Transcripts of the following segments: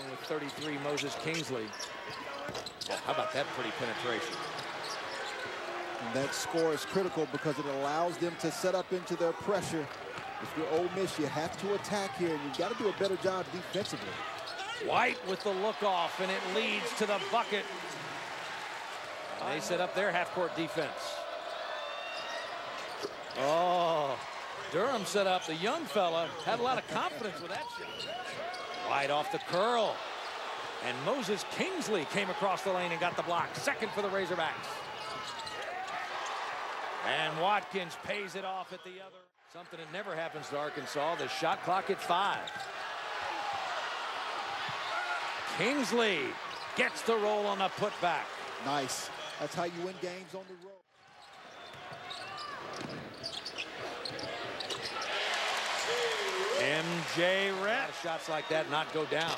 along with 33 Moses Kingsley. Well, how about that pretty penetration? And that score is critical because it allows them to set up into their pressure. If you're Ole Miss, you have to attack here. You've got to do a better job defensively. White with the look off, and it leads to the bucket. And they set up their half-court defense. Oh, Durham set up. The young fella had a lot of confidence with that shot. White off the curl. And Moses Kingsley came across the lane and got the block. Second for the Razorbacks. And Watkins pays it off at the other. Something that never happens to Arkansas. The shot clock at 5. Kingsley gets the roll on the putback. Nice. That's how you win games on the road. MJ Rett. Shots like that not go down.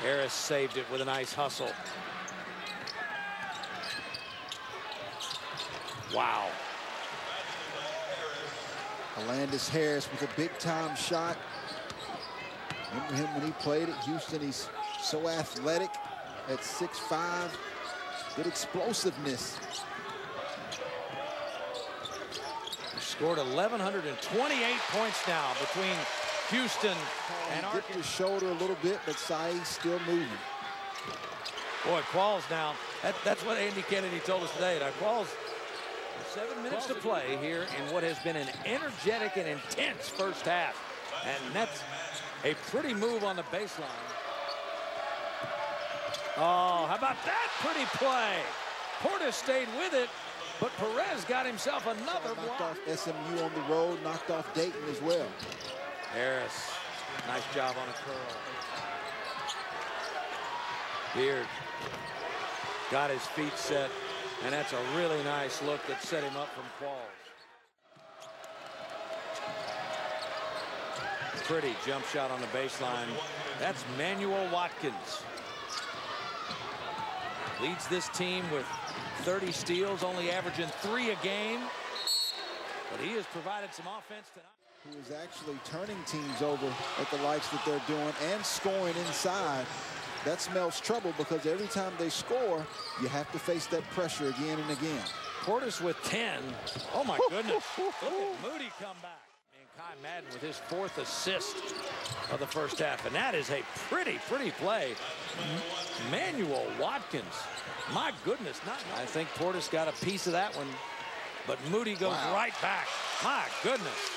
Harris saved it with a nice hustle. Wow. Alandise Harris with a big-time shot. Remember him when he played at Houston. He's so athletic at 6'5". Good explosiveness. He scored 1,128 points now between Houston and Arkansas. Dipped his shoulder a little bit, but Saeed's still moving. Boy, Qualls now. That's what Andy Kennedy told us today. Now, Qualls, 7 minutes to play here in what has been an energetic and intense first half. And that's a pretty move on the baseline. Oh, how about that pretty play? Portis stayed with it, but Perez got himself another block. Knocked off SMU on the road, knocked off Dayton as well. Harris, nice job on a curl. Beard got his feet set. And that's a really nice look that set him up from Qualls. Pretty jump shot on the baseline. That's Manuel Watkins. Leads this team with 30 steals, only averaging 3 a game. But he has provided some offense tonight. Who is actually turning teams over at the likes that they're doing and scoring inside. That smells trouble because every time they score, you have to face that pressure again and again. Portis with 10. Oh, my goodness. Look at Moody come back. And Kai Madden with his 4th assist of the first half. And that is a pretty play. Manuel Watkins. My goodness. I think Portis got a piece of that one. But Moody goes right back. My goodness.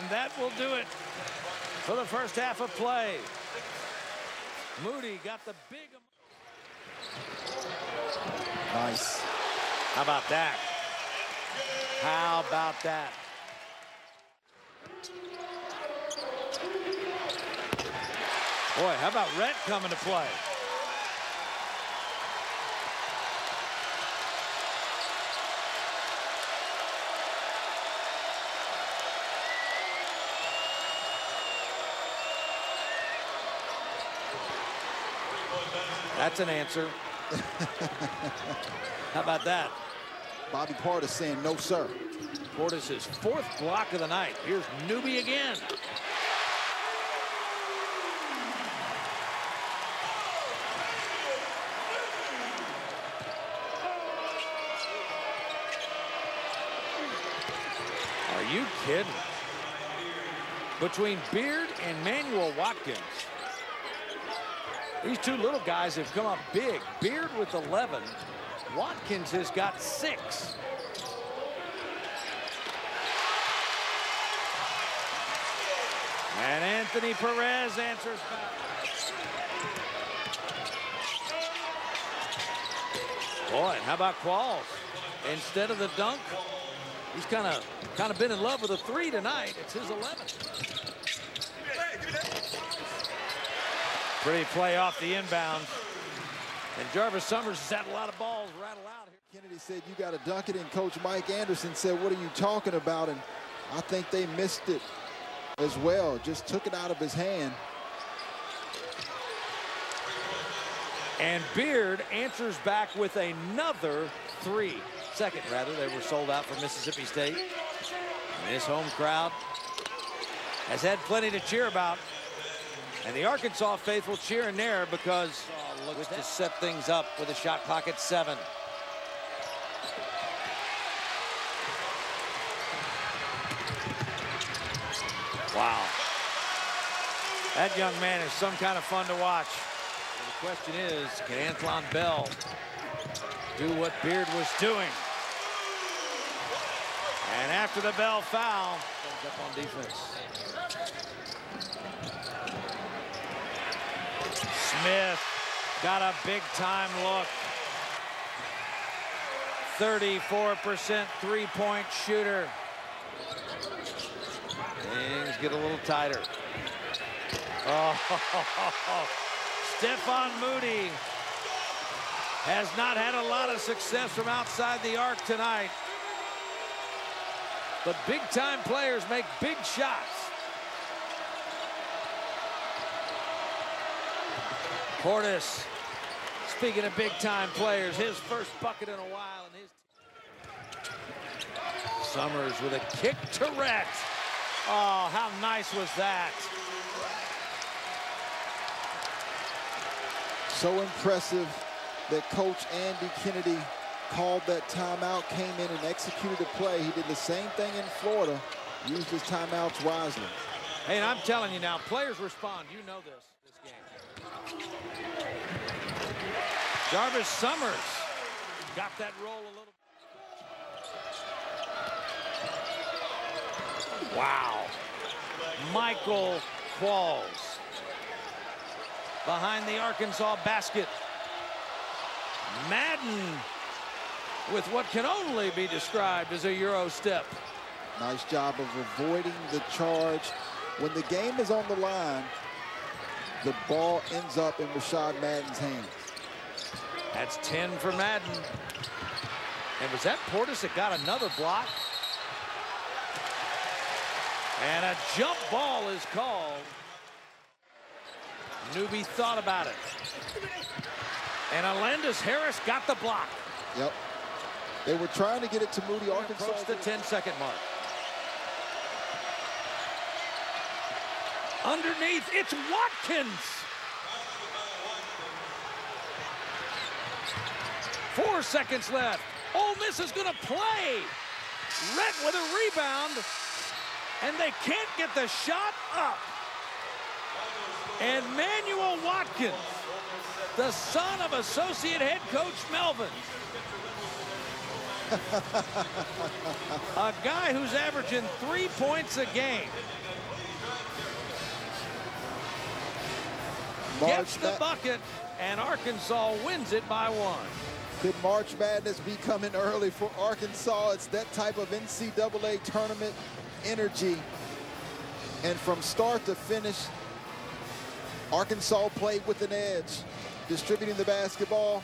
And that will do it for the first half of play. Moody got the big. Nice. How about that? How about that? Boy, how about Rhett coming to play? That's an answer. How about that? Bobby Portis saying no, sir. Portis' 4th block of the night. Here's Newby again. Are you kidding? Between Beard and Manuel Watkins. These two little guys have come up big. Beard with 11. Watkins has got 6. And Anthony Perez answers back. Boy, and how about Qualls? Instead of the dunk, he's kind of been in love with a 3 tonight. It's his 11th. Pretty play off the inbound. And Jarvis Summers has had a lot of balls rattle out here. Kennedy said, you got to dunk it. And Coach Mike Anderson said, what are you talking about? And I think they missed it as well. Just took it out of his hand. And Beard answers back with another 3. second, rather. They were sold out for Mississippi State. And this home crowd has had plenty to cheer about. And the Arkansas faithful cheering there because looks to set things up with a shot clock at 7. Wow. That young man is some kind of fun to watch. The question is, can Anton Bell do what Beard was doing? And after the Bell foul, comes up on defense. Smith got a big time look. 34% three-point shooter. Things get a little tighter. Oh, Stefan Moody has not had a lot of success from outside the arc tonight. But big-time players make big shots. Portis, speaking of big-time players, his first bucket in a while. And his Summers with a kick to Rhett. Oh, how nice was that? So impressive that Coach Andy Kennedy called that timeout, came in and executed the play. He did the same thing in Florida, used his timeouts wisely. Hey, and I'm telling you now, players respond. You know this game. Jarvis Summers got that roll a little bit. Wow. Michael Qualls behind the Arkansas basket. Madden with what can only be described as a Euro step. Nice job of avoiding the charge. When the game is on the line, the ball ends up in Rashad Madden's hands. That's 10 for Madden. And was that Portis that got another block? And a jump ball is called. Newby thought about it. And Alandise Harris got the block. Yep. They were trying to get it to Moody. Arkansas approached the 10-second mark. Underneath, it's Watkins. 4 seconds left. Ole Miss is going to play. Rhett with a rebound. And they can't get the shot up. And Manuel Watkins, the son of associate head coach Melvin. A guy who's averaging 3 points a game. Gets the bucket, and Arkansas wins it by 1. Could March Madness be coming early for Arkansas? It's that type of NCAA tournament energy, and from start to finish, Arkansas played with an edge, distributing the basketball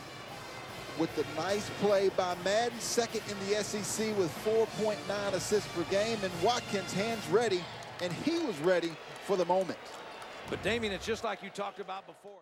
with the nice play by Madden, second in the SEC with 4.9 assists per game, and Watkins' hands ready, and he was ready for the moment. But Damien, it's just like you talked about before.